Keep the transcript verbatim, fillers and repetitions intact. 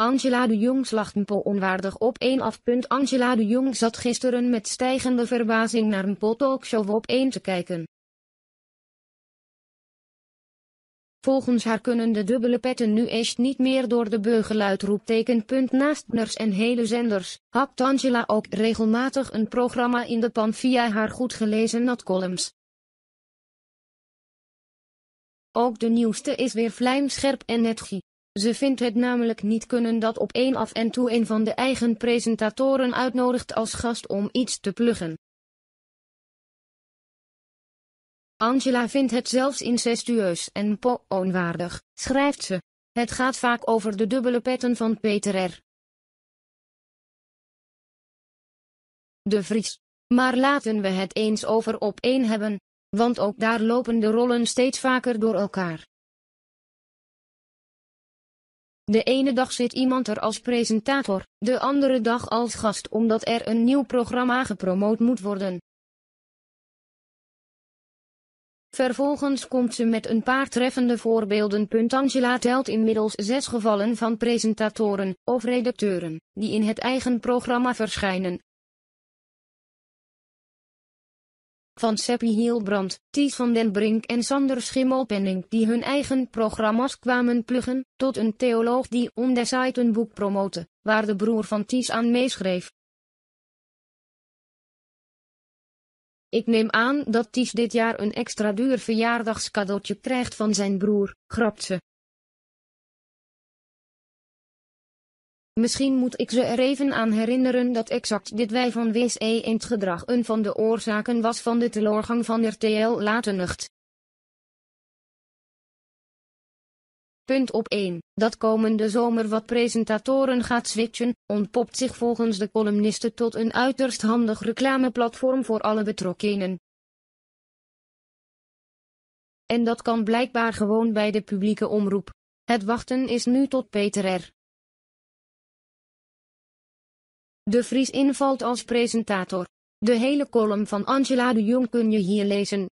Angela de Jong slacht een onwaardig op één af. Angela de Jong zat gisteren met stijgende verbazing naar een talkshow op één te kijken. Volgens haar kunnen de dubbele petten nu echt niet meer door de beugel uitroepteken. Naast ners en hele zenders, hakt Angela ook regelmatig een programma in de pan via haar goed gelezen natcolumns. Ook de nieuwste is weer vlijmscherp en netgie. Ze vindt het namelijk niet kunnen dat op één af en toe een van de eigen presentatoren uitnodigt als gast om iets te pluggen. Angela vindt het zelfs incestueus en po-onwaardig, schrijft ze. Het gaat vaak over de dubbele petten van Peter R. De Vries. Maar laten we het eens over Op één hebben, want ook daar lopen de rollen steeds vaker door elkaar. De ene dag zit iemand er als presentator, de andere dag als gast omdat er een nieuw programma gepromoot moet worden. Vervolgens komt ze met een paar treffende voorbeelden. Angela telt inmiddels zes gevallen van presentatoren of redacteuren die in het eigen programma verschijnen. Van Seppie Hielbrand, Thies van den Brink en Sander Schimmelpenning die hun eigen programma's kwamen pluggen, tot een theoloog die on the site een boek promote, waar de broer van Thies aan meeschreef. Ik neem aan dat Thies dit jaar een extra duur verjaardagscadeautje krijgt van zijn broer, grapt ze. Misschien moet ik ze er even aan herinneren dat exact dit wij van W C-eend gedrag een van de oorzaken was van de teleurgang van R T L Latenacht. Punt op één. Dat komende zomer wat presentatoren gaat switchen, ontpopt zich volgens de columniste tot een uiterst handig reclameplatform voor alle betrokkenen. En dat kan blijkbaar gewoon bij de publieke omroep. Het wachten is nu tot Peter R. De Vries invalt als presentator. De hele column van Angela de Jong kun je hier lezen.